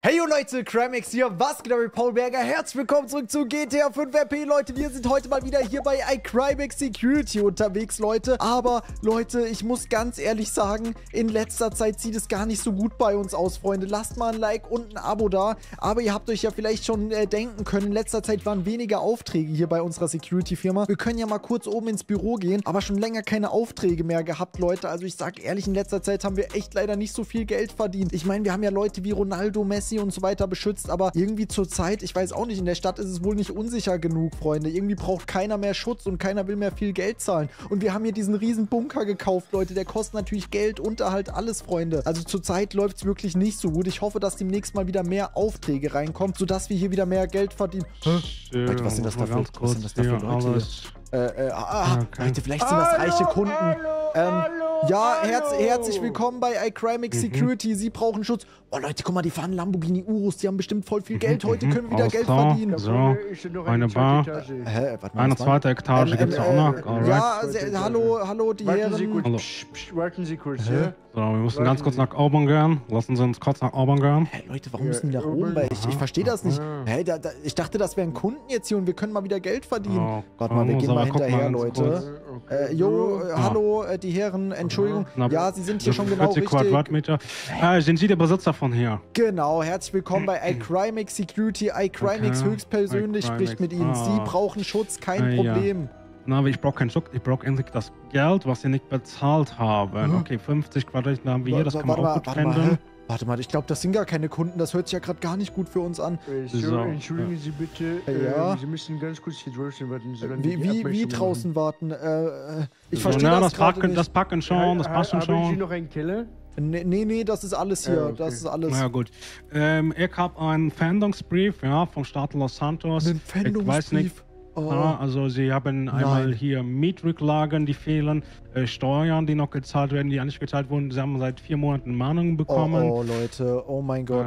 Hey Leute, iCrimax hier, was geht ab mit Paulberger? Herzlich willkommen zurück zu GTA 5 RP, Leute, wir sind heute mal wieder hier bei iCrimax Security unterwegs, Leute. Aber, Leute, ich muss ganz ehrlich sagen, in letzter Zeit sieht es gar nicht so gut bei uns aus, Freunde. Lasst mal ein Like und ein Abo da, aber ihr habt euch ja vielleicht schon denken können, in letzter Zeit waren weniger Aufträge hier bei unserer Security-Firma. Wir können ja mal kurz oben ins Büro gehen, aber schon länger keine Aufträge mehr gehabt, Leute. Also ich sag ehrlich, in letzter Zeit haben wir echt leider nicht so viel Geld verdient. Ich meine, wir haben ja Leute wie Ronaldo, Messi und so weiter beschützt, aber irgendwie zur Zeit, ich weiß auch nicht, in der Stadt ist es wohl nicht unsicher genug, Freunde. Irgendwie braucht keiner mehr Schutz und keiner will mehr viel Geld zahlen. Und wir haben hier diesen riesen Bunker gekauft, Leute. Der kostet natürlich Geld, Unterhalt, alles, Freunde. Also zur Zeit läuft es wirklich nicht so gut. Ich hoffe, dass demnächst mal wieder mehr Aufträge reinkommen, sodass wir hier wieder mehr Geld verdienen. Leute, was sind das dafür? Was sind das dafür, Leute? Leute, vielleicht sind das reiche Kunden. Ja, herzlich willkommen bei iCrimax Security. Sie brauchen Schutz. Oh, Leute, guck mal, die fahren Lamborghini Urus. Die haben bestimmt voll viel Geld. Heute können wir wieder Geld verdienen. So, eine Bar. Eine zweite Etage gibt es auch noch. Ja, hallo, die Herren. Warten Sie kurz, ja? So, wir müssen ganz kurz nach oben gehen. Lassen Sie uns kurz nach oben gehen. Hey, Leute, warum müssen die nach oben? Weil ich verstehe das nicht. Hey, ich dachte, das wären Kunden jetzt hier und wir können mal wieder Geld verdienen. Oh, Gott, mal, wir gehen mal hinterher, Leute. Jo, hallo, die Herren, Entschuldigung. Ja, Sie sind hier schon genau richtig. 40 Quadratmeter. Sind Sie der Besitzer von hier? Genau, herzlich willkommen bei iCrimax Security. iCrimax höchstpersönlich spricht mit Ihnen. Sie brauchen Schutz, kein Problem. Ja. Na, aber ich brauche keinen Schutz, ich brauche endlich das Geld, was Sie nicht bezahlt haben. Okay, 50 Quadratmeter haben wir hier, das kann man auch gut finden. Warte mal, ich glaube, das sind gar keine Kunden. Das hört sich ja gerade gar nicht gut für uns an. So, entschuldigen Sie bitte. Ja. Sie müssen ganz kurz hier draußen warten. Wie draußen warten? Ich verstehe das gerade nicht. Das packen schon, das passen schon. Haben Sie noch einen Keller? Nee, das ist alles hier. Okay. Das ist alles. Na ja, gut. Ich habe einen Pfändungsbrief, ja, vom Staat Los Santos. Einen Pfändungsbrief? Ich weiß nicht. Ja, also sie haben einmal hier Mietrücklagen, die fehlen, Steuern, die noch gezahlt werden, die nicht gezahlt wurden. Sie haben seit 4 Monaten Mahnungen bekommen. Oh, Leute, oh mein Gott.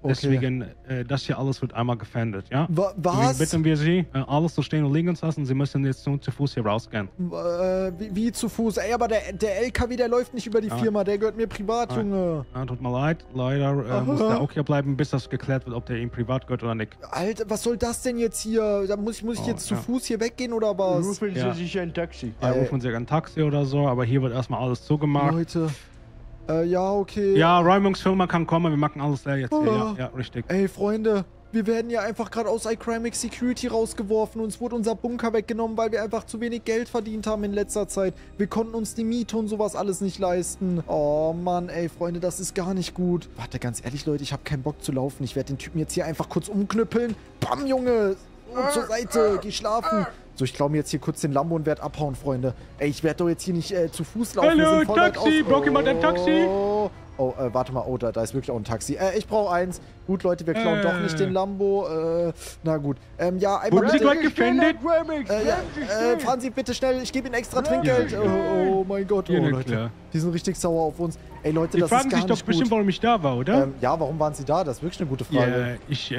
Okay. Deswegen, das hier alles wird einmal gefändet, ja? Was? Deswegen bitten wir Sie, alles so stehen und liegen zu lassen. Sie müssen jetzt nur zu Fuß hier rausgehen. Wie zu Fuß? Ey, aber der LKW, der läuft nicht über die Firma. Der gehört mir privat, Junge. Tut mir leid. Leider muss der auch hier bleiben, bis das geklärt wird, ob der ihm privat gehört oder nicht. Alter, was soll das denn jetzt hier? Da muss ich jetzt zu Fuß hier weggehen oder was? Rufen Sie sich ein Taxi. Rufen Sie ein Taxi oder so, aber hier wird erstmal alles zugemacht. Leute... ja, okay. Ja, Räumungsfirma kann kommen, wir machen alles leer jetzt hier. Ja, richtig. Ey, Freunde, wir werden ja einfach gerade aus iCrimax Security rausgeworfen. Uns wurde unser Bunker weggenommen, weil wir einfach zu wenig Geld verdient haben in letzter Zeit. Wir konnten uns die Miete und sowas alles nicht leisten. Oh Mann, ey, Freunde, das ist gar nicht gut. Warte, ganz ehrlich, Leute, ich habe keinen Bock zu laufen. Ich werde den Typen jetzt hier einfach kurz umknüppeln. Bam, Junge! Und zur Seite, geh schlafen. So, ich klaue mir jetzt hier kurz den Lambo und werde abhauen, Freunde. Ey, ich werde doch jetzt hier nicht zu Fuß laufen. Hallo, Taxi! Braucht jemand ein Taxi? Warte mal. Oh, da ist wirklich auch ein Taxi. Ich brauche eins. Gut, Leute, wir klauen doch nicht den Lambo. Na gut. Ja, einmal... Wurden Sie gerade gefändet? Fahren Sie bitte schnell. Ich gebe Ihnen extra Trinkgeld. Oh mein Gott. Oh, Leute. Die sind richtig sauer auf uns. Ey, Leute, das ist gar nicht gut. Sie fragen sich doch bestimmt, warum ich da war, oder? Ja, warum waren Sie da? Das ist wirklich eine gute Frage. Ich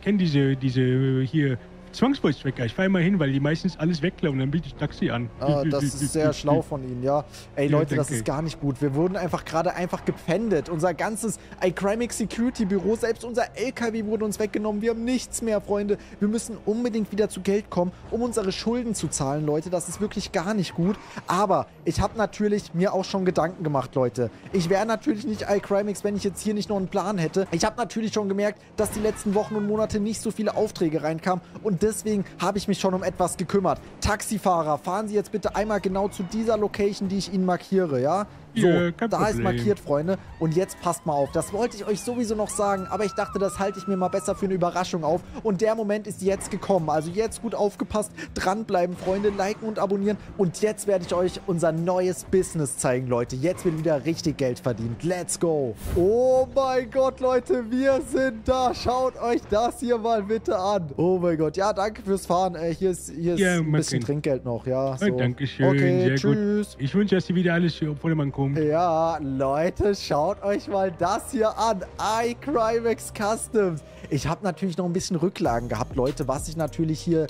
kenne diese hier... Zwangsvollstrecker. Ich fahre immer hin, weil die meistens alles wegklauen, dann biete ich Taxi an. Ah, das ist sehr schlau von Ihnen, ja. Ey, Leute, das ist gar nicht gut. Wir wurden einfach gerade gepfändet. Unser ganzes iCrimax Security Büro, selbst unser LKW wurde uns weggenommen. Wir haben nichts mehr, Freunde. Wir müssen unbedingt wieder zu Geld kommen, um unsere Schulden zu zahlen, Leute. Das ist wirklich gar nicht gut. Aber ich habe natürlich mir auch schon Gedanken gemacht, Leute. Ich wäre natürlich nicht iCrimax, wenn ich jetzt hier nicht noch einen Plan hätte. Ich habe natürlich schon gemerkt, dass die letzten Wochen und Monate nicht so viele Aufträge reinkamen und deswegen habe ich mich schon um etwas gekümmert. Taxifahrer, fahren Sie jetzt bitte einmal genau zu dieser Location, die ich Ihnen markiere, ja? So, da ist markiert, Freunde. Und jetzt passt mal auf. Das wollte ich euch sowieso noch sagen, aber ich dachte, das halte ich mir mal besser für eine Überraschung auf. Und der Moment ist jetzt gekommen. Also jetzt gut aufgepasst, dranbleiben, Freunde, liken und abonnieren. Und jetzt werde ich euch unser neues Business zeigen, Leute. Jetzt wird wieder richtig Geld verdient. Let's go. Oh mein Gott, Leute, wir sind da. Schaut euch das hier mal bitte an. Oh mein Gott, ja, danke fürs Fahren. Hier ist ein bisschen Trinkgeld noch, ja. So. Dankeschön, okay, sehr tschüss. Gut. Ich wünsche, dass Sie wieder alles vor dem Ankommen. Punkt. Ja, Leute, schaut euch mal das hier an. iCrimax Customs. Ich habe natürlich noch ein bisschen Rücklagen gehabt, Leute, was ich natürlich hier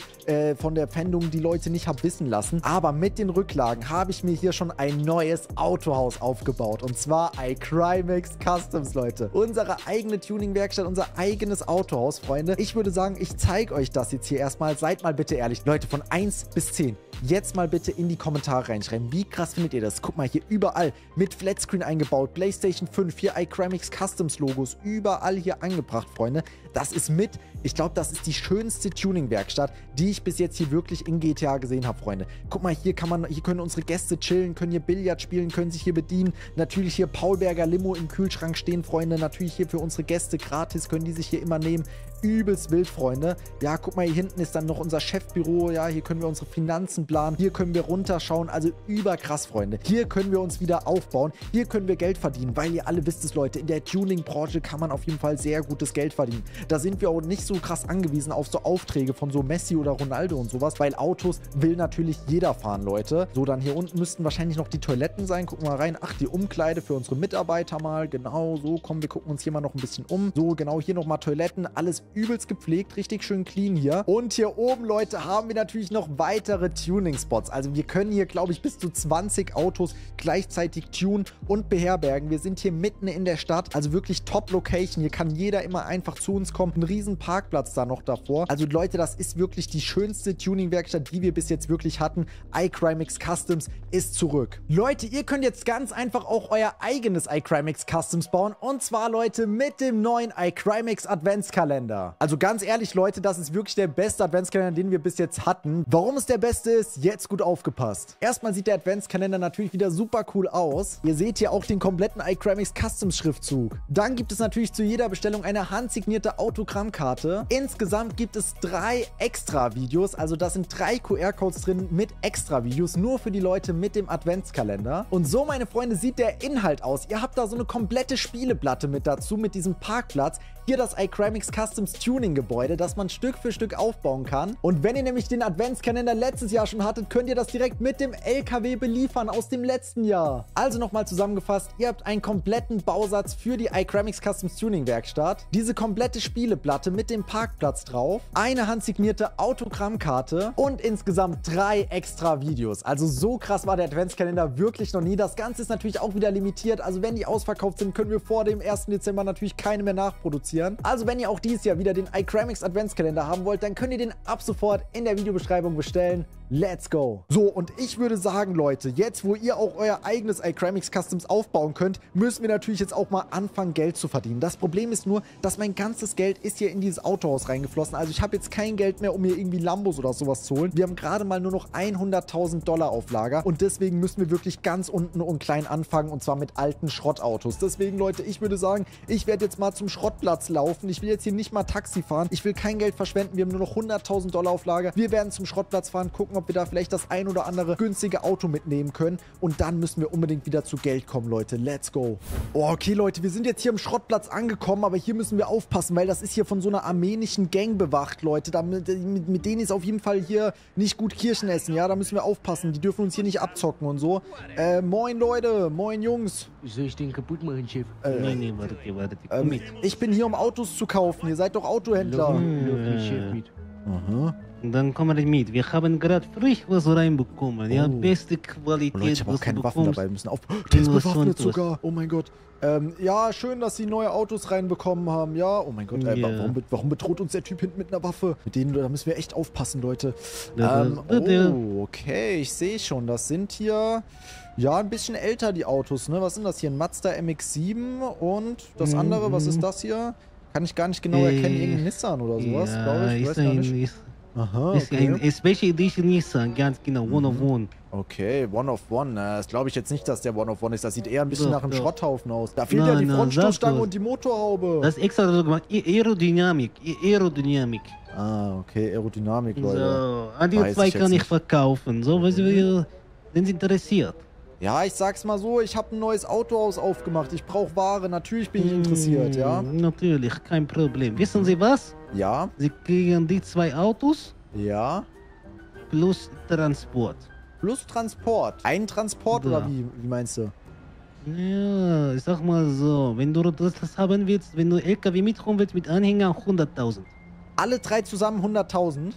von der Pfändung die Leute nicht habe wissen lassen. Aber mit den Rücklagen habe ich mir hier schon ein neues Autohaus aufgebaut. Und zwar iCrimax Customs, Leute. Unsere eigene Tuning-Werkstatt, unser eigenes Autohaus, Freunde. Ich würde sagen, ich zeige euch das jetzt hier erstmal. Seid mal bitte ehrlich. Leute, von 1 bis 10. Jetzt mal bitte in die Kommentare reinschreiben. Wie krass findet ihr das? Guck mal, hier überall mit Flatscreen eingebaut. PlayStation 5, hier iCrimax Customs Logos. Überall hier angebracht, Freunde. Das ist mit, ich glaube, das ist die schönste Tuning-Werkstatt, die ich bis jetzt hier wirklich in GTA gesehen habe, Freunde. Guck mal, hier kann man, hier können unsere Gäste chillen, können hier Billard spielen, können sich hier bedienen. Natürlich hier Paulberger Limo im Kühlschrank stehen, Freunde. Natürlich hier für unsere Gäste gratis, können die sich hier immer nehmen. Übelst wild, Freunde. Ja, guck mal, hier hinten ist dann noch unser Chefbüro. Ja, hier können wir unsere Finanzen planen. Hier können wir runterschauen. Also überkrass, Freunde. Hier können wir uns wieder aufbauen. Hier können wir Geld verdienen, weil ihr alle wisst es, Leute. In der Tuning-Branche kann man auf jeden Fall sehr gutes Geld verdienen. Da sind wir auch nicht so krass angewiesen auf so Aufträge von so Messi oder Ronaldo und sowas, weil Autos will natürlich jeder fahren, Leute. So, dann hier unten müssten wahrscheinlich noch die Toiletten sein. Gucken wir mal rein. Ach, die Umkleide für unsere Mitarbeiter mal. Genau, so, komm, wir gucken uns hier mal noch ein bisschen um. So, genau, hier nochmal Toiletten. Alles übelst gepflegt, richtig schön clean hier. Und hier oben, Leute, haben wir natürlich noch weitere Tuning-Spots. Also wir können hier, glaube ich, bis zu 20 Autos gleichzeitig tunen und beherbergen. Wir sind hier mitten in der Stadt, also wirklich Top-Location. Hier kann jeder immer einfach zu uns kommen. Ein riesen Parkplatz da noch davor. Also Leute, das ist wirklich die schönste Tuning-Werkstatt, die wir bis jetzt wirklich hatten. iCrimax Customs ist zurück. Leute, ihr könnt jetzt ganz einfach auch euer eigenes iCrimax Customs bauen. Und zwar, Leute, mit dem neuen iCrimax Adventskalender. Also ganz ehrlich, Leute, das ist wirklich der beste Adventskalender, den wir bis jetzt hatten. Warum es der beste ist, jetzt gut aufgepasst. Erstmal sieht der Adventskalender natürlich wieder super cool aus. Ihr seht hier auch den kompletten iCrimax Customs Schriftzug. Dann gibt es natürlich zu jeder Bestellung eine handsignierte Autogrammkarte. Insgesamt gibt es 3 extra Videos. Also da sind 3 QR-Codes drin mit extra Videos, nur für die Leute mit dem Adventskalender. Und so, meine Freunde, sieht der Inhalt aus. Ihr habt da so eine komplette Spieleplatte mit dazu, mit diesem Parkplatz. Hier das iCrimax Customs Tuning-Gebäude, das man Stück für Stück aufbauen kann. Und wenn ihr nämlich den Adventskalender letztes Jahr schon hattet, könnt ihr das direkt mit dem LKW beliefern aus dem letzten Jahr. Also nochmal zusammengefasst, ihr habt einen kompletten Bausatz für die iCrimax Customs Tuning-Werkstatt, diese komplette Spieleplatte mit dem Parkplatz drauf, eine handsignierte Autogrammkarte und insgesamt 3 extra Videos. Also so krass war der Adventskalender wirklich noch nie. Das Ganze ist natürlich auch wieder limitiert. Also wenn die ausverkauft sind, können wir vor dem 1. Dezember natürlich keine mehr nachproduzieren. Also wenn ihr auch dieses Jahr wieder den iCrimax Adventskalender haben wollt, dann könnt ihr den ab sofort in der Videobeschreibung bestellen. Let's go! So, und ich würde sagen, Leute, jetzt, wo ihr auch euer eigenes iCrimax Customs aufbauen könnt, müssen wir natürlich jetzt auch mal anfangen, Geld zu verdienen. Das Problem ist nur, dass mein ganzes Geld ist hier in dieses Autohaus reingeflossen. Also ich habe jetzt kein Geld mehr, um mir irgendwie Lambos oder sowas zu holen. Wir haben gerade mal nur noch $100.000 auf Lager und deswegen müssen wir wirklich ganz unten und klein anfangen, und zwar mit alten Schrottautos. Deswegen, Leute, ich würde sagen, ich werde jetzt mal zum Schrottplatz laufen. Ich will jetzt hier nicht mal Taxi fahren. Ich will kein Geld verschwenden. Wir haben nur noch $100.000 auf Lager. Wir werden zum Schrottplatz fahren, gucken, ob wir da vielleicht das ein oder andere günstige Auto mitnehmen können. Und dann müssen wir unbedingt wieder zu Geld kommen, Leute. Let's go. Oh, okay, Leute, wir sind jetzt hier am Schrottplatz angekommen, aber hier müssen wir aufpassen, weil das ist hier von so einer armenischen Gang bewacht, Leute. Da, mit denen ist auf jeden Fall hier nicht gut Kirschen essen, ja? Da müssen wir aufpassen. Die dürfen uns hier nicht abzocken und so. Moin, Leute. Moin, Jungs. Soll ich den kaputt machen, Chef? Nee, warte. Komm mit. Ich bin hier, um Autos zu kaufen. Ihr seid doch Autohändler. Chef, mit. Aha. Dann kommen wir mit. Wir haben gerade frisch was reinbekommen. Oh. Ja, beste Qualität. Leute, ich habe auch keine Waffen dabei. Wir müssen auf. Der ist bewaffnet sogar. Oh mein Gott. Ja, schön, dass sie neue Autos reinbekommen haben. Ja, oh mein Gott. Yeah. Warum bedroht uns der Typ hinten mit einer Waffe? Mit denen, da müssen wir echt aufpassen, Leute. Oh, okay. Ich sehe schon. Das sind hier. Ja, ein bisschen älter die Autos, ne? Was sind das hier? Ein Mazda MX-7 und das andere. Was ist das hier? Kann ich gar nicht genau erkennen. Irgendein Nissan oder sowas, yeah, glaube ich. Ich weiß gar nicht. Aha, okay. Ist ein Special Edition Nissan, ganz genau, One of One. Okay, One of One. Das glaube ich jetzt nicht, dass der One of One ist. Das sieht eher ein bisschen nach einem Schrotthaufen aus. Da fehlt ja die Frontstoßstange und die Motorhaube. Das ist extra so gemacht. Aerodynamik. Ah, okay, Aerodynamik, Leute. So, an die zwei kann ich verkaufen. So, was wir sind interessiert. Ja, ich sag's mal so, ich habe ein neues Autohaus aufgemacht. Ich brauche Ware, natürlich bin ich interessiert, ja? Natürlich, kein Problem. Wissen Sie was? Ja. Sie kriegen die 2 Autos. Ja. Plus Transport. Ein Transport, oder wie meinst du? Ja, ich sag mal so, wenn du das haben willst, wenn du LKW mitholen willst mit Anhänger, 100.000. Alle drei zusammen 100.000?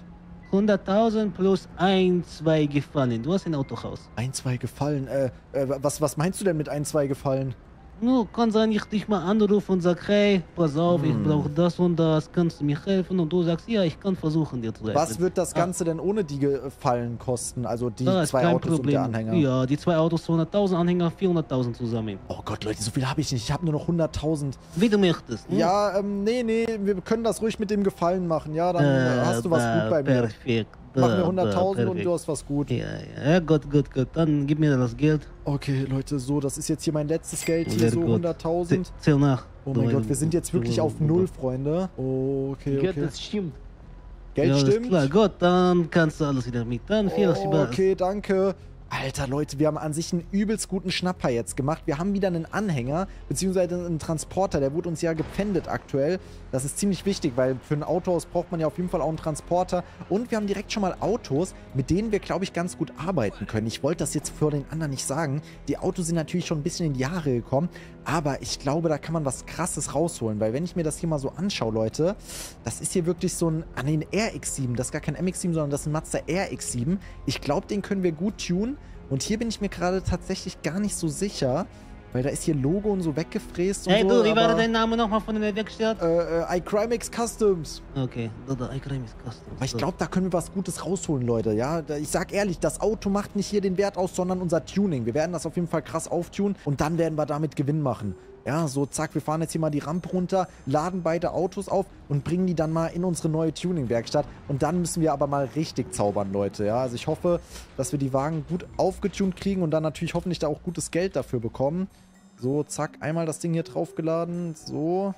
100.000 plus ein, zwei Gefallen. Du hast ein Autohaus. Ein, zwei Gefallen? Was meinst du denn mit ein, zwei Gefallen? Nur kann sein, ich dich mal anrufe und sag, hey, pass auf, ich brauche das und das, kannst du mir helfen? Und du sagst, ja, ich kann versuchen, dir zu helfen. Was wird das Ganze denn ohne die Gefallen kosten? Also die zwei Autos und der Anhänger? Ja, die zwei Autos, 200.000, Anhänger, 400.000 zusammen. Oh Gott, Leute, so viel habe ich nicht. Ich habe nur noch 100.000. Wie du möchtest. Ne? Ja, nee, wir können das ruhig mit dem Gefallen machen. Ja, dann hast du was gut bei mir. Perfekt. Mach mir 100.000 und du hast was gut. Ja, gut. Dann gib mir das Geld. Okay, Leute, so, das ist jetzt hier mein letztes Geld hier, so 100.000. Zähl nach. Oh mein Gott, wir sind jetzt wirklich auf Null, Freunde. Okay. Geld, das stimmt. Geld stimmt? Klar, gut, dann kannst du alles wieder mit. Dann viel Spaß. Okay, danke. Alter, Leute, wir haben an sich einen übelst guten Schnapper jetzt gemacht. Wir haben wieder einen Anhänger, beziehungsweise einen Transporter. Der wurde uns ja gepfändet aktuell. Das ist ziemlich wichtig, weil für ein Autohaus braucht man ja auf jeden Fall auch einen Transporter. Und wir haben direkt schon mal Autos, mit denen wir, glaube ich, ganz gut arbeiten können. Ich wollte das jetzt vor den anderen nicht sagen. Die Autos sind natürlich schon ein bisschen in die Jahre gekommen. Aber ich glaube, da kann man was Krasses rausholen. Weil wenn ich mir das hier mal so anschaue, Leute, das ist hier wirklich so ein RX-7. Das ist gar kein MX-7, sondern das ist ein Mazda RX-7. Ich glaube, den können wir gut tunen. Und hier bin ich mir gerade tatsächlich gar nicht so sicher, weil da ist hier Logo und so weggefräst und so. Hey du, wie war dein Name nochmal von der Werkstatt? iCrimax Customs. Okay, iCrimax Customs. Aber ich glaube, da können wir was Gutes rausholen, Leute, ja? Ich sag ehrlich, das Auto macht nicht hier den Wert aus, sondern unser Tuning. Wir werden das auf jeden Fall krass auftunen und dann werden wir damit Gewinn machen. Ja, so zack, wir fahren jetzt hier mal die Rampe runter, laden beide Autos auf und bringen die dann mal in unsere neue Tuning-Werkstatt. Und dann müssen wir aber mal richtig zaubern, Leute. Ja, also ich hoffe, dass wir die Wagen gut aufgetunt kriegen und dann natürlich hoffentlich da auch gutes Geld dafür bekommen. So, zack, einmal das Ding hier draufgeladen. So,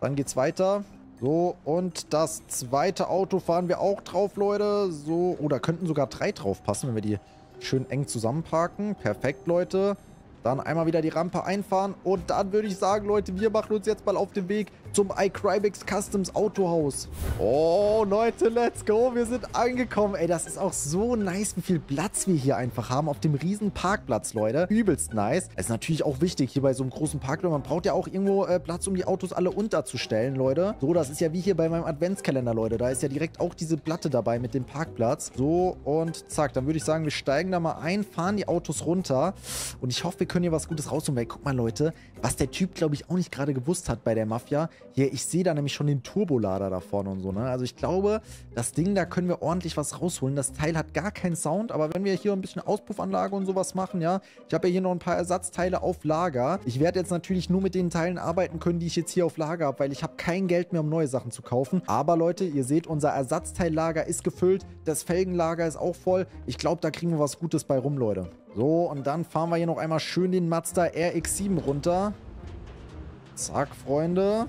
dann geht's weiter. So, und das zweite Auto fahren wir auch drauf, Leute. So, oder könnten sogar drei drauf passen, wenn wir die schön eng zusammenparken. Perfekt, Leute. Dann einmal wieder die Rampe einfahren und dann würde ich sagen, Leute, wir machen uns jetzt mal auf den Weg zum iCrimax Customs Autohaus. Oh, Leute, let's go, wir sind angekommen. Ey, das ist auch so nice, wie viel Platz wir hier einfach haben auf dem riesen Parkplatz, Leute. Übelst nice. Das ist natürlich auch wichtig hier bei so einem großen Parkplatz. Man braucht ja auch irgendwo Platz, um die Autos alle unterzustellen, Leute. So, das ist ja wie hier bei meinem Adventskalender, Leute. Da ist ja direkt auch diese Platte dabei mit dem Parkplatz. So, und zack, dann würde ich sagen, wir steigen da mal ein, fahren die Autos runter und ich hoffe, wir können hier was Gutes rausholen, weil guck mal, Leute, was der Typ, glaube ich, auch nicht gerade gewusst hat bei der Mafia. Hier, ich sehe da nämlich schon den Turbolader da vorne und so, ne? Also ich glaube, das Ding, da können wir ordentlich was rausholen. Das Teil hat gar keinen Sound, aber wenn wir hier ein bisschen Auspuffanlage und sowas machen, ja, ich habe ja hier noch ein paar Ersatzteile auf Lager. Ich werde jetzt natürlich nur mit den Teilen arbeiten können, die ich jetzt hier auf Lager habe, weil ich habe kein Geld mehr, um neue Sachen zu kaufen. Aber Leute, ihr seht, unser Ersatzteillager ist gefüllt, das Felgenlager ist auch voll. Ich glaube, da kriegen wir was Gutes bei rum, Leute. So, und dann fahren wir hier noch einmal schön den Mazda RX-7 runter. Zack, Freunde.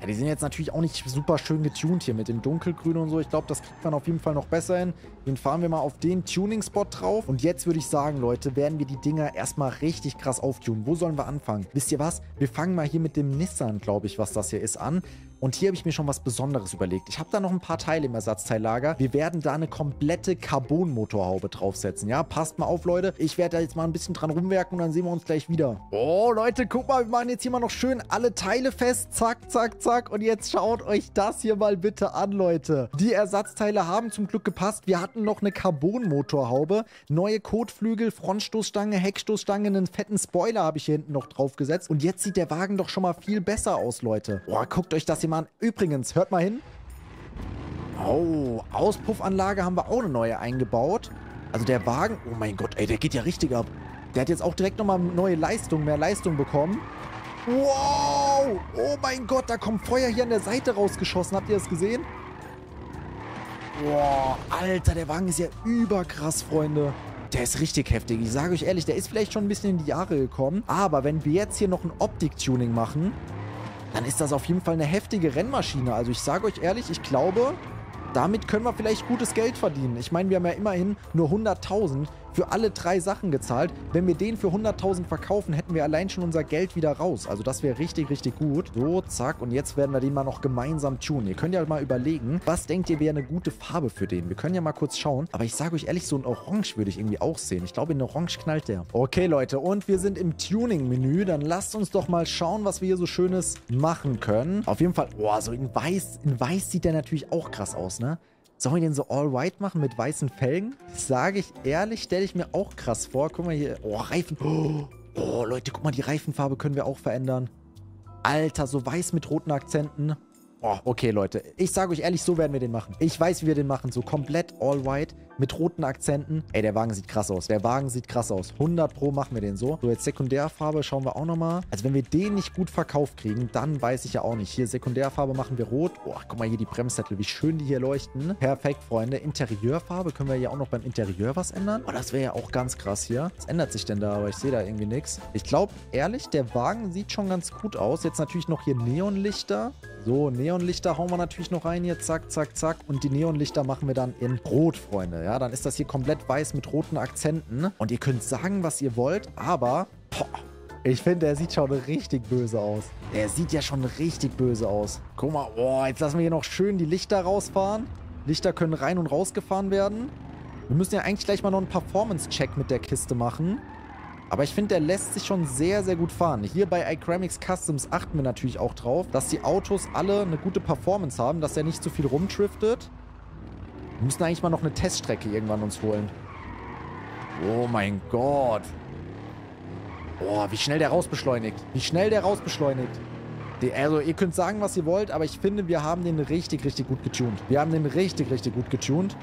Ja, die sind jetzt natürlich auch nicht super schön getunt hier mit dem Dunkelgrün und so. Ich glaube, das kriegt man auf jeden Fall noch besser hin. Den fahren wir mal auf den Tuning-Spot drauf. Und jetzt würde ich sagen, Leute, werden wir die Dinger erstmal richtig krass auftunen. Wo sollen wir anfangen? Wisst ihr was? Wir fangen mal hier mit dem Nissan, glaube ich, was das hier ist, an. Und hier habe ich mir schon was Besonderes überlegt. Ich habe da noch ein paar Teile im Ersatzteillager. Wir werden da eine komplette Carbon-Motorhaube draufsetzen. Ja, passt mal auf, Leute. Ich werde da jetzt mal ein bisschen dran rumwerken und dann sehen wir uns gleich wieder. Oh, Leute, guck mal, wir machen jetzt hier mal noch schön alle Teile fest. Zack, zack, zack. Und jetzt schaut euch das hier mal bitte an, Leute. Die Ersatzteile haben zum Glück gepasst. Wir hatten noch eine Carbon-Motorhaube, neue Kotflügel, Frontstoßstange, Heckstoßstange, einen fetten Spoiler habe ich hier hinten noch draufgesetzt. Und jetzt sieht der Wagen doch schon mal viel besser aus, Leute. Boah, guckt euch das hier Mann. Übrigens, hört mal hin. Oh, Auspuffanlage haben wir auch eine neue eingebaut. Also der Wagen, oh mein Gott, ey, der geht ja richtig ab. Der hat jetzt auch direkt nochmal neue Leistung, mehr Leistung bekommen. Wow, oh mein Gott, da kommt Feuer hier an der Seite rausgeschossen. Habt ihr das gesehen? Wow, Alter, der Wagen ist ja überkrass, Freunde. Der ist richtig heftig. Ich sage euch ehrlich, der ist vielleicht schon ein bisschen in die Jahre gekommen. Aber wenn wir jetzt hier noch ein Optik-Tuning machen, dann ist das auf jeden Fall eine heftige Rennmaschine. Also ich sage euch ehrlich, ich glaube, damit können wir vielleicht gutes Geld verdienen. Ich meine, wir haben ja immerhin nur 100.000. für alle drei Sachen gezahlt. Wenn wir den für 100.000 verkaufen, hätten wir allein schon unser Geld wieder raus. Also das wäre richtig, richtig gut. So, zack. Und jetzt werden wir den mal noch gemeinsam tunen. Ihr könnt ja mal überlegen, was denkt ihr, wäre eine gute Farbe für den? Wir können ja mal kurz schauen. Aber ich sage euch ehrlich, so ein Orange würde ich irgendwie auch sehen. Ich glaube, in Orange knallt der. Okay, Leute. Und wir sind im Tuning-Menü. Dann lasst uns doch mal schauen, was wir hier so Schönes machen können. Auf jeden Fall, boah, so in Weiß sieht der natürlich auch krass aus, ne? Sollen wir den so all white machen mit weißen Felgen? Sage ich ehrlich, stelle ich mir auch krass vor. Guck mal hier. Oh, Reifen. Oh, Leute, guck mal, die Reifenfarbe können wir auch verändern. Alter, so weiß mit roten Akzenten. Oh, okay, Leute. Ich sage euch ehrlich, so werden wir den machen. Ich weiß, wie wir den machen. So komplett all white mit roten Akzenten. Ey, der Wagen sieht krass aus. Der Wagen sieht krass aus. 100 Pro machen wir den so. So, jetzt Sekundärfarbe schauen wir auch nochmal. Also, wenn wir den nicht gut verkauft kriegen, dann weiß ich ja auch nicht. Hier, Sekundärfarbe machen wir rot. Boah, guck mal hier die Bremssättel, wie schön die hier leuchten. Perfekt, Freunde. Interieurfarbe können wir ja auch noch beim Interieur was ändern. Oh, das wäre ja auch ganz krass hier. Was ändert sich denn da? Aber ich sehe da irgendwie nichts. Ich glaube, ehrlich, der Wagen sieht schon ganz gut aus. Jetzt natürlich noch hier Neonlichter. So, Neonlichter hauen wir natürlich noch rein hier. Zack, zack, zack. Und die Neonlichter machen wir dann in Rot, Freunde. Ja, dann ist das hier komplett weiß mit roten Akzenten. Und ihr könnt sagen, was ihr wollt, aber... Boah, ich finde, der sieht schon richtig böse aus. Der sieht ja schon richtig böse aus. Guck mal, oh, jetzt lassen wir hier noch schön die Lichter rausfahren. Lichter können rein und rausgefahren werden. Wir müssen ja eigentlich gleich mal noch einen Performance-Check mit der Kiste machen. Aber ich finde, der lässt sich schon sehr, sehr gut fahren. Hier bei iCrimax Customs achten wir natürlich auch drauf, dass die Autos alle eine gute Performance haben, dass er nicht zu viel rumdriftet. Wir müssen eigentlich mal noch eine Teststrecke irgendwann uns holen. Oh mein Gott. Oh, wie schnell der rausbeschleunigt. Wie schnell der rausbeschleunigt. Also, ihr könnt sagen, was ihr wollt, aber ich finde, wir haben den richtig, richtig gut getunt. Wir haben den richtig, richtig gut getunt.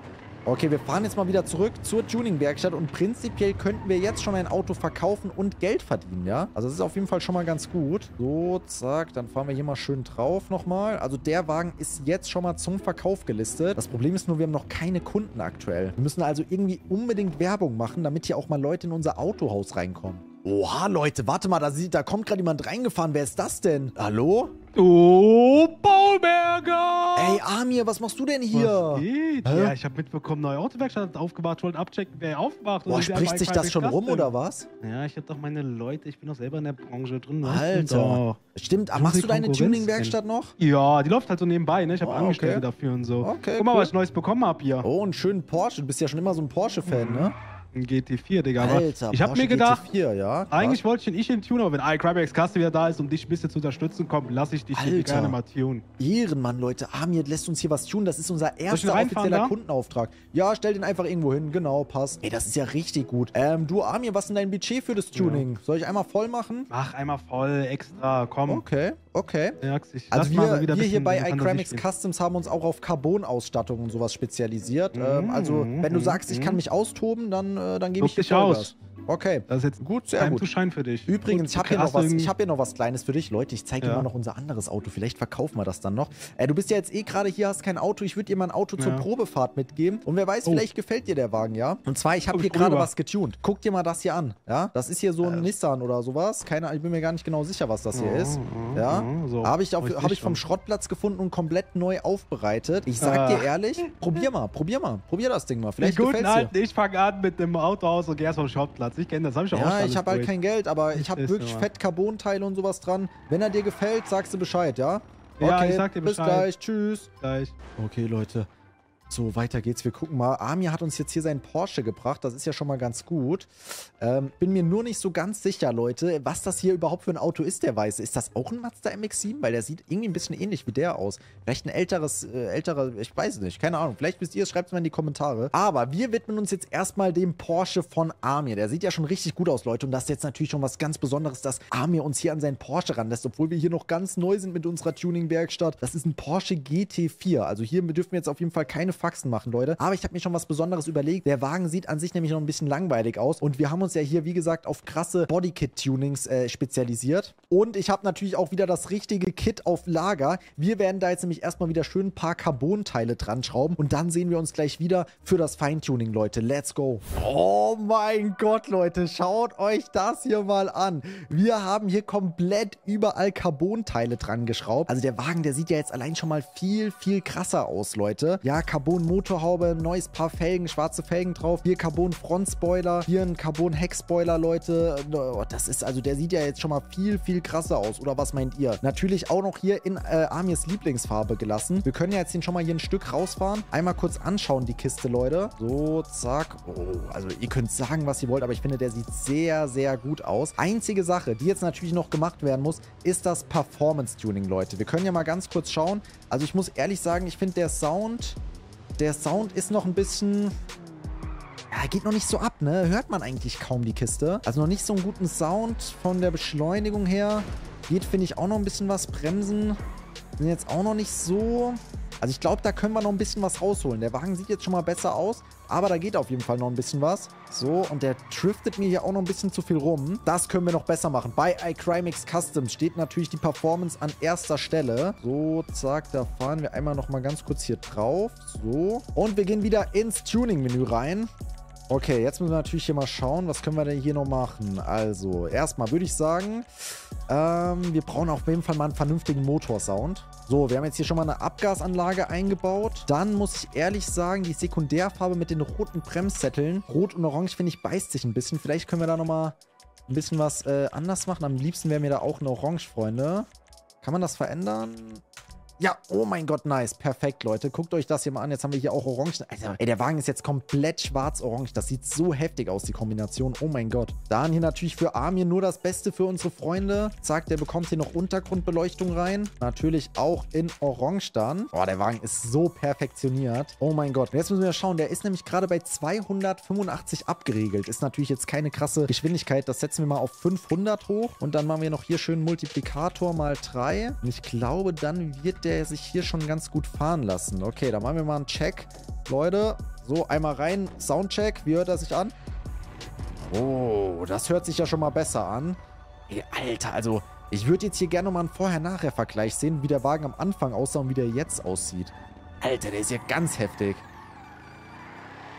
Okay, wir fahren jetzt mal wieder zurück zur Tuning-Werkstatt und prinzipiell könnten wir jetzt schon ein Auto verkaufen und Geld verdienen, ja? Also das ist auf jeden Fall schon mal ganz gut. So, zack, dann fahren wir hier mal schön drauf nochmal. Also der Wagen ist jetzt schon mal zum Verkauf gelistet. Das Problem ist nur, wir haben noch keine Kunden aktuell. Wir müssen also irgendwie unbedingt Werbung machen, damit hier auch mal Leute in unser Autohaus reinkommen. Oha, Leute, warte mal, da kommt gerade jemand reingefahren. Wer ist das denn? Hallo? Oh, Paulberger! Ey, Amir, was machst du denn hier? Was geht? Ja, ich habe mitbekommen, neue Autowerkstatt hat aufgemacht, wollte abchecken, wer aufmacht. Boah, spricht sich das schon rum, oder was? Ja, ich habe doch meine Leute, ich bin doch selber in der Branche drin. Alter, stimmt, machst du deine Tuning-Werkstatt noch? Ja, die läuft halt so nebenbei, ne? Ich habe Angestellte dafür und so. Okay, guck mal, was ich Neues bekommen habe hier. Oh, einen schönen Porsche, du bist ja schon immer so ein Porsche-Fan, ne? Ein GT4, Digga. Alter, ich hab mir gedacht, GT4, ja, eigentlich wollte ich den tunen, aber wenn iCrimax Custom wieder da ist, um dich ein bisschen zu unterstützen, komm, lass ich dich hier gerne mal tunen. Ehrenmann, Leute. Amir lässt uns hier was tunen. Das ist unser erster offizieller Kundenauftrag. Ja, stell den einfach irgendwo hin. Genau, passt. Ey, das ist ja richtig gut. Du, Amir, was ist denn dein Budget für das Tuning? Ja. Soll ich einmal voll machen? Mach einmal voll, extra, komm. Okay, okay. Ja, also wir hier bei iCrimax Customs haben uns auch auf Carbon-Ausstattung und sowas spezialisiert. Also, wenn du sagst, ich kann mich austoben, dann gebe ich dir Vollgas. Okay. Das ist jetzt gut, sehr gut. Zu scheinen für dich. Übrigens, ich hab hier noch was Kleines für dich. Leute, ich zeige dir mal noch unser anderes Auto. Vielleicht verkaufen wir das dann noch. Du bist ja jetzt gerade hier, hast kein Auto. Ich würde dir mal ein Auto zur Probefahrt mitgeben. Und wer weiß, vielleicht gefällt dir der Wagen, ja? Und zwar, ich habe hier gerade was getunt. Guck dir mal das hier an, ja? Das ist hier so ein Nissan oder sowas. Ich bin mir gar nicht genau sicher, was das hier ist. Ja? So. Habe ich vom Schrottplatz gefunden und komplett neu aufbereitet. Ich sag dir ehrlich, probier mal. Probier das Ding mal. Vielleicht gefällt's dir. Ich fange an mit dem Autohaus und gehst vom Schrottplatz. Ich kenne das, habe ich auch schon. Ja, ich habe halt kein Geld, aber ich habe wirklich fett Carbon-Teile und sowas dran. Wenn er dir gefällt, sagst du Bescheid, ja? Okay, ja, ich sag dir Bescheid. Bis gleich, tschüss. Gleich. Okay, Leute. So, weiter geht's. Wir gucken mal. Amir hat uns jetzt hier seinen Porsche gebracht. Das ist ja schon mal ganz gut. Bin mir nur nicht so ganz sicher, Leute, was das hier überhaupt für ein Auto ist, der weiße. Ist das auch ein Mazda MX-7? Weil der sieht irgendwie ein bisschen ähnlich wie der aus. Vielleicht ein älterer, ich weiß nicht, keine Ahnung. Vielleicht wisst ihr es, schreibt es mal in die Kommentare. Aber wir widmen uns jetzt erstmal dem Porsche von Amir. Der sieht ja schon richtig gut aus, Leute. Und das ist jetzt natürlich schon was ganz Besonderes, dass Amir uns hier an seinen Porsche ranlässt, obwohl wir hier noch ganz neu sind mit unserer Tuning-Werkstatt. Das ist ein Porsche GT4. Also hier dürfen wir jetzt auf jeden Fall keine Faxen machen, Leute. Aber ich habe mir schon was Besonderes überlegt. Der Wagen sieht an sich nämlich noch ein bisschen langweilig aus. Und wir haben uns ja hier, wie gesagt, auf krasse Bodykit-Tunings spezialisiert. Und ich habe natürlich auch wieder das richtige Kit auf Lager. Wir werden da jetzt nämlich erstmal wieder schön ein paar Carbon-Teile dran schrauben. Und dann sehen wir uns gleich wieder für das Feintuning, Leute. Let's go. Oh mein Gott, Leute. Schaut euch das hier mal an. Wir haben hier komplett überall Carbon-Teile dran geschraubt. Also der Wagen, der sieht ja jetzt allein schon mal viel, viel krasser aus, Leute. Ja, Carbon Carbon-Motorhaube, neues Paar Felgen, schwarze Felgen drauf, hier Carbon-Front-Spoiler, hier ein Carbon-Heck-Spoiler, Leute. Oh, das ist, also der sieht ja jetzt schon mal viel, viel krasser aus. Oder was meint ihr? Natürlich auch noch hier in Amirs Lieblingsfarbe gelassen. Wir können ja jetzt den schon mal hier ein Stück rausfahren. Einmal kurz anschauen, die Kiste, Leute. So, zack. Oh, also ihr könnt sagen, was ihr wollt, aber ich finde, der sieht sehr, sehr gut aus. Einzige Sache, die jetzt natürlich noch gemacht werden muss, ist das Performance-Tuning, Leute. Wir können ja mal ganz kurz schauen. Also ich muss ehrlich sagen, ich finde, der Sound ist noch ein bisschen... Ja, geht noch nicht so ab, ne? Hört man eigentlich kaum die Kiste. Also noch nicht so einen guten Sound von der Beschleunigung her. Geht, finde ich, auch noch ein bisschen was. Bremsen sind jetzt auch noch nicht so... Also ich glaube, da können wir noch ein bisschen was rausholen. Der Wagen sieht jetzt schon mal besser aus, aber da geht auf jeden Fall noch ein bisschen was. So, und der driftet mir hier auch noch ein bisschen zu viel rum. Das können wir noch besser machen. Bei iCrimax Customs steht natürlich die Performance an erster Stelle. So, zack, da fahren wir einmal nochmal ganz kurz hier drauf. So, und wir gehen wieder ins Tuning-Menü rein. Okay, jetzt müssen wir natürlich hier mal schauen, was können wir denn hier noch machen. Also, erstmal würde ich sagen, wir brauchen auf jeden Fall mal einen vernünftigen Motorsound. So, wir haben jetzt hier schon mal eine Abgasanlage eingebaut. Dann muss ich ehrlich sagen, die Sekundärfarbe mit den roten Bremssätteln, rot und orange, finde ich, beißt sich ein bisschen. Vielleicht können wir da nochmal ein bisschen was anders machen. Am liebsten wäre mir da auch eine Orange, Freunde. Kann man das verändern? Ja, oh mein Gott, nice. Perfekt, Leute. Guckt euch das hier mal an. Jetzt haben wir hier auch Orange. Alter, ey, der Wagen ist jetzt komplett schwarz-orange. Das sieht so heftig aus, die Kombination. Oh mein Gott. Dann hier natürlich für Amir nur das Beste für unsere Freunde. Zack, der bekommt hier noch Untergrundbeleuchtung rein. Natürlich auch in Orange dann. Boah, der Wagen ist so perfektioniert. Oh mein Gott. Jetzt müssen wir schauen. Der ist nämlich gerade bei 285 abgeregelt. Ist natürlich jetzt keine krasse Geschwindigkeit. Das setzen wir mal auf 500 hoch. Und dann machen wir noch hier schön Multiplikator mal 3. Und ich glaube, dann wird der sich hier schon ganz gut fahren lassen. Okay, dann machen wir mal einen Check. Leute, so einmal rein. Soundcheck. Wie hört er sich an? Oh, das hört sich ja schon mal besser an. Ey, Alter, also ich würde jetzt hier gerne mal einen Vorher-Nachher-Vergleich sehen, wie der Wagen am Anfang aussah und wie der jetzt aussieht. Alter, der ist ja ganz heftig.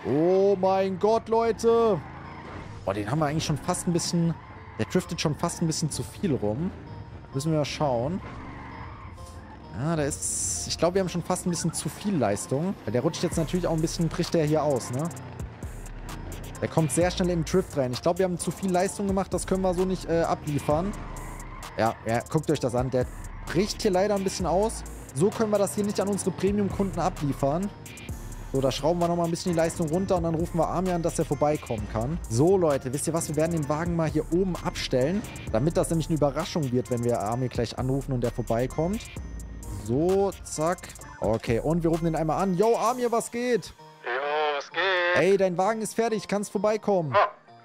Oh mein Gott, Leute. Boah, den haben wir eigentlich schon fast ein bisschen... Der driftet schon fast ein bisschen zu viel rum. Müssen wir mal schauen. Ja, da ist... Ich glaube, wir haben schon fast ein bisschen zu viel Leistung. Weil der rutscht jetzt natürlich auch ein bisschen, bricht der hier aus, ne? Der kommt sehr schnell in den Drift rein. Ich glaube, wir haben zu viel Leistung gemacht. Das können wir so nicht abliefern. Ja, guckt euch das an. Der bricht hier leider ein bisschen aus. So können wir das hier nicht an unsere Premium-Kunden abliefern. So, da schrauben wir nochmal ein bisschen die Leistung runter und dann rufen wir Amir an, dass er vorbeikommen kann. So, Leute, wisst ihr was? Wir werden den Wagen mal hier oben abstellen, damit das nämlich eine Überraschung wird, wenn wir Amir gleich anrufen und der vorbeikommt. So, zack. Okay, und wir rufen den einmal an. Yo, Amir, was geht? Yo, was geht? Ey, dein Wagen ist fertig. Kannst vorbeikommen. Ja,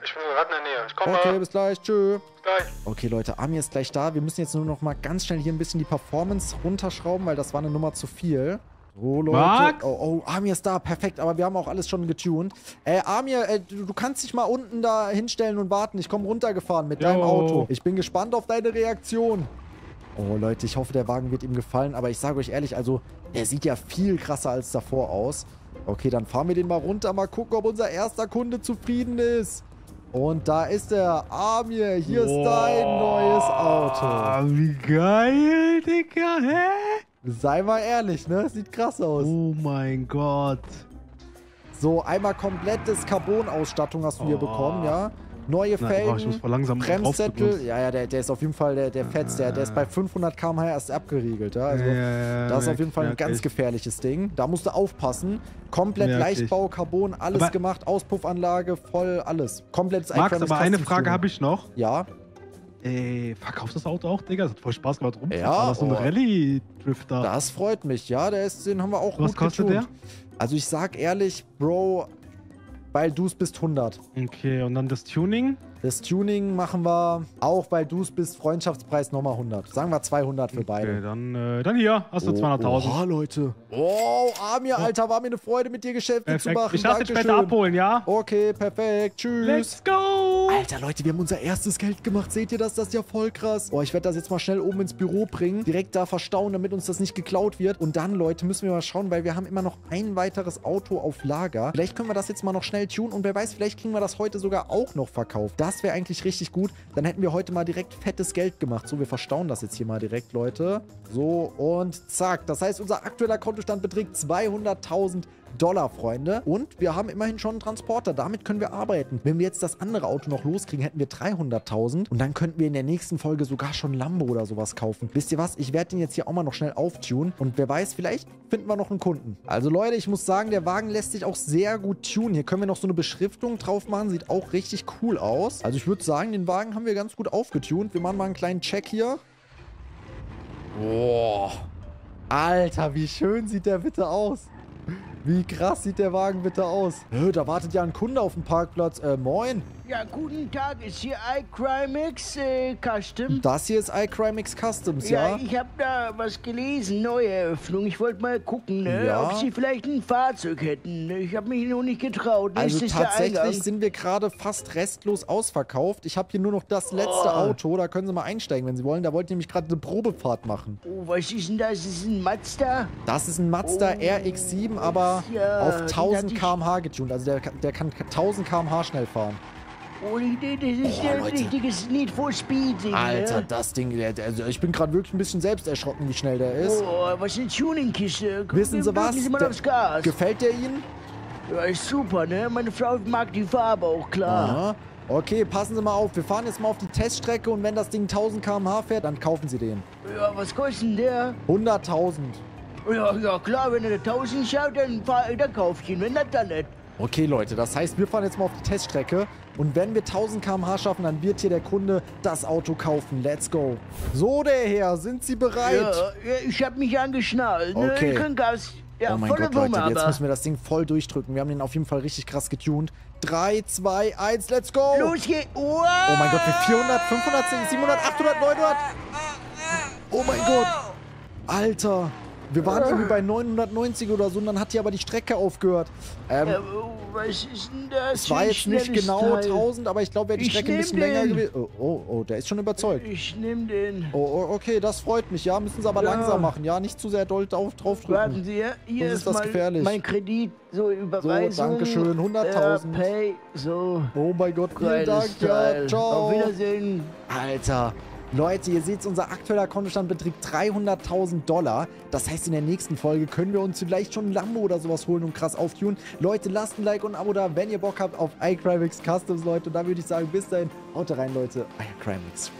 ich bin gerade in der Nähe. Ich komme. Okay, bis gleich. Tschö. Bis gleich. Okay, Leute, Amir ist gleich da. Wir müssen jetzt nur noch mal ganz schnell hier ein bisschen die Performance runterschrauben, weil das war eine Nummer zu viel. So, Leute. Max? Oh, Amir ist da. Perfekt. Aber wir haben auch alles schon getuned. Amir, du kannst dich mal unten da hinstellen und warten. Ich komme runtergefahren mit deinem Auto. Ich bin gespannt auf deine Reaktion. Oh, Leute, ich hoffe, der Wagen wird ihm gefallen. Aber ich sage euch ehrlich, also, der sieht ja viel krasser als davor aus. Okay, dann fahren wir den mal runter, mal gucken, ob unser erster Kunde zufrieden ist. Und da ist der Amir, hier ist dein neues Auto. Wie geil, Digga, hä? Sei mal ehrlich, ne? Sieht krass aus. Oh mein Gott. So, einmal komplettes Carbon-Ausstattung hast du hier bekommen, ja? Neue Felgen, Bremssättel, ja, der ist auf jeden Fall, der fetzt, der ist bei 500 km/h erst abgeriegelt, ja, also das ist auf jeden Fall ein ganz gefährliches Ding, da musst du aufpassen, komplett Leichtbau, Carbon, alles aber gemacht, Auspuffanlage, voll alles, komplettes iCrimax. Max, aber eine Frage habe ich noch. Ja? Ey, verkaufst das Auto auch, Digga? Das hat voll Spaß gemacht rumzufahren, ja, das ist so ein Rallye-Drifter. Das freut mich, ja, den haben wir auch gut getuned. Was kostet der? Also ich sag ehrlich, Bro, weil du's bist 100. Okay, und dann das Tuning? Das Tuning machen wir auch, weil du's bist, Freundschaftspreis nochmal 100. Sagen wir 200 für beide. Okay, dann hier, hast du 200.000. Oh, Leute. Oh, Amir, Alter, war mir eine Freude, mit dir Geschäfte zu machen. Ich lass dich später abholen, ja? Okay, perfekt, tschüss. Let's go. Alter, Leute, wir haben unser erstes Geld gemacht. Seht ihr das? Das ist ja voll krass. Oh, ich werde das jetzt mal schnell oben ins Büro bringen. Direkt da verstauen, damit uns das nicht geklaut wird. Und dann, Leute, müssen wir mal schauen, weil wir haben immer noch ein weiteres Auto auf Lager. Vielleicht können wir das jetzt mal noch schnell tunen. Und wer weiß, vielleicht kriegen wir das heute sogar auch noch verkauft. Das wäre eigentlich richtig gut. Dann hätten wir heute mal direkt fettes Geld gemacht. So, wir verstauen das jetzt hier mal direkt, Leute. So, und zack. Das heißt, unser aktueller Kontostand beträgt 200.000 $, Freunde. Und wir haben immerhin schon einen Transporter. Damit können wir arbeiten. Wenn wir jetzt das andere Auto noch loskriegen, hätten wir 300.000. Und dann könnten wir in der nächsten Folge sogar schon Lambo oder sowas kaufen. Wisst ihr was? Ich werde den jetzt hier auch mal noch schnell auftunen. Und wer weiß, vielleicht finden wir noch einen Kunden. Also Leute, ich muss sagen, der Wagen lässt sich auch sehr gut tunen. Hier können wir noch so eine Beschriftung drauf machen. Sieht auch richtig cool aus. Also ich würde sagen, den Wagen haben wir ganz gut aufgetunt. Wir machen mal einen kleinen Check hier. Boah. Alter, wie schön sieht der bitte aus. Wie krass sieht der Wagen bitte aus? Da wartet ja ein Kunde auf dem Parkplatz. Moin. Ja, guten Tag. Ist hier iCrimax Customs? Das hier ist iCrimax Customs, ja? Ja, ich habe da was gelesen. Neue Eröffnung. Ich wollte mal gucken, ne? Ja. Ob Sie vielleicht ein Fahrzeug hätten. Ich habe mich noch nicht getraut. Also tatsächlich sind wir gerade fast restlos ausverkauft. Ich habe hier nur noch das letzte Auto. Da können Sie mal einsteigen, wenn Sie wollen. Da wollte ich nämlich gerade eine Probefahrt machen. Oh, was ist denn das? Ist das ein Mazda? Das ist ein Mazda RX-7, aber ja, auf 1000 km/h getunt. Also der kann 1000 km/h schnell fahren. Oh, das ist ein richtiges Need for Speed. Alter, das Ding, also ich bin gerade wirklich ein bisschen selbst erschrocken, wie schnell der ist. Oh, was eine Tuning-Kiste. Wissen Sie was? Gefällt der Ihnen? Ja, ist super, ne? Meine Frau mag die Farbe auch, klar. Aha. Okay, passen Sie mal auf. Wir fahren jetzt mal auf die Teststrecke und wenn das Ding 1000 km/h fährt, dann kaufen Sie den. Ja, was kostet denn der? 100.000. Ja, ja, klar, wenn er 1000 schaut, dann kauft ihn, wenn nicht, dann nicht. Okay, Leute, das heißt, wir fahren jetzt mal auf die Teststrecke. Und wenn wir 1000 km/h schaffen, dann wird hier der Kunde das Auto kaufen. Let's go. So, der Herr, sind Sie bereit? Ja, ich hab mich angeschnallt. Okay. Ne? Ja, oh mein Gott, Leute, jetzt müssen wir das Ding voll durchdrücken. Wir haben den auf jeden Fall richtig krass getunt. 3, 2, 1, let's go. Los geht's. Oh mein Gott, für 400, 500, 700, 800, 900. Oh mein Gott. Alter. Wir waren irgendwie bei 990 oder so, und dann hat hier aber die Strecke aufgehört. Was ist denn das? Es war jetzt nicht genau 1000, aber ich glaube, wäre die Strecke ein bisschen länger gewesen. Oh, der ist schon überzeugt. Ich nehme den. Oh, okay, das freut mich. Ja, müssen Sie aber langsam machen. Ja, nicht zu sehr doll draufdrücken. Warten Sie, hier ist das gefährlich. Mein Kredit, so Überweisung. So, dankeschön, 100.000. Pay, so. Oh mein Gott, vielen Dank. Ja, ciao. Auf Wiedersehen. Alter. Leute, ihr seht, unser aktueller Kontostand beträgt 300.000 $. Das heißt, in der nächsten Folge können wir uns vielleicht schon ein Lambo oder sowas holen und krass auftunen. Leute, lasst ein Like und ein Abo da, wenn ihr Bock habt auf iCrimax Customs, Leute. Und da würde ich sagen, bis dahin, haut rein, Leute. iCrimax.